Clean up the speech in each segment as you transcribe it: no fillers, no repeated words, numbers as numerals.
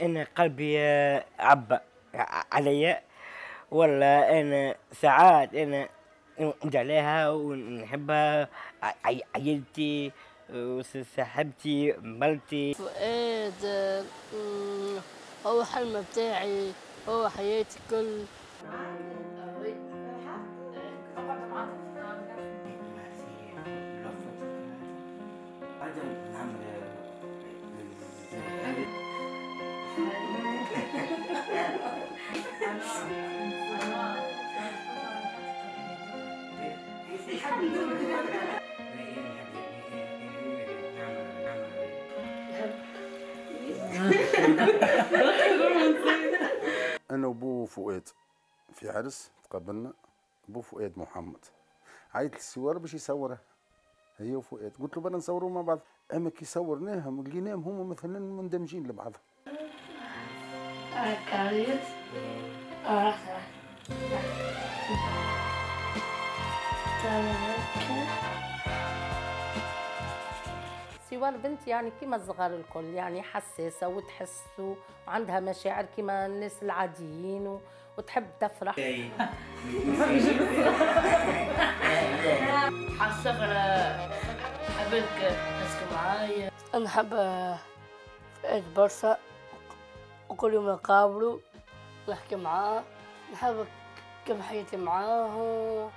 أنا قلبي عبى عليا، ولا أنا ساعات أنا نمد عليها ونحبها، عيلتي وصاحبتي مرتي. فؤاد هو حلم بتاعي، هو حياتي كل. أنا وبو فؤاد في عرس تقابلنا، بو فؤاد محمد عيط للسوار باش يصورها هي وفؤاد، قلت له بنا نصوروا مع بعض، أما كي صورناهم لقيناهم هما مثلا مندمجين لبعضهم. كاريت سوار بنت يعني كيما الصغار الكل، يعني حساسه وتحس وعندها مشاعر كيما الناس العاديين وتحب تفرح. حصغر حبيت تسكن معايا، نحب فؤاد برشا وكل يوم نقابلو ونحكي معاه، نحب كيف حياتي معاه.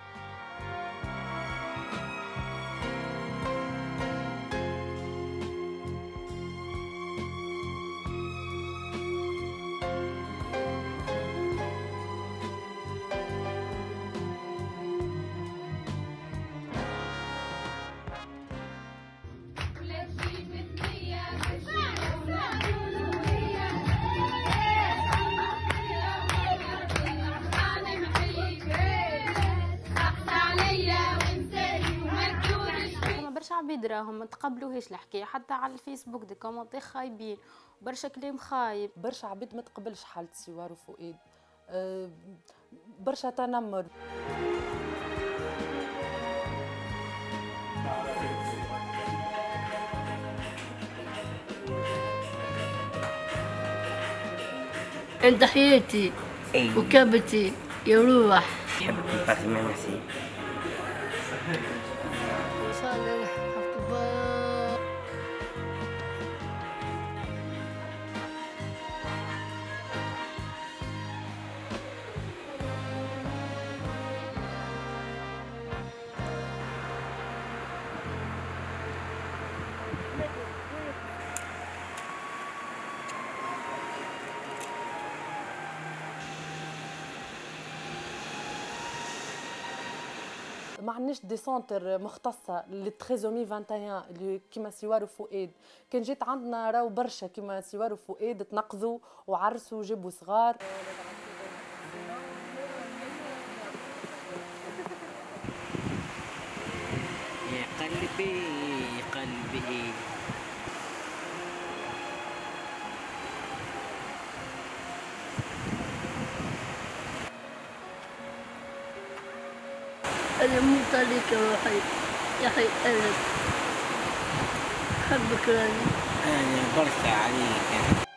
عبيد راهم ما تقبلوهاش الحكايه، حتى على الفيسبوك دي كومونتي خايبين، برشا كلام خايب، برشا عبيد ما تقبلش حالة سوار وفؤاد، برشا تنمر. انت حياتي وكبتي يا روح، حبيبتي فاطمه نسيم. ما عندناش دي سونتر مختصه للتريزومي 21 اللي كيما سوار وفؤاد، كان جيت عندنا راهو برشا كيما سوار وفؤاد تنقذوا وعرسوا وجابوا صغار. يا قلبي يا قلبي أنا موت عليك يا وحيد، يا حي أنا حبك راني، أنا برشا عليك.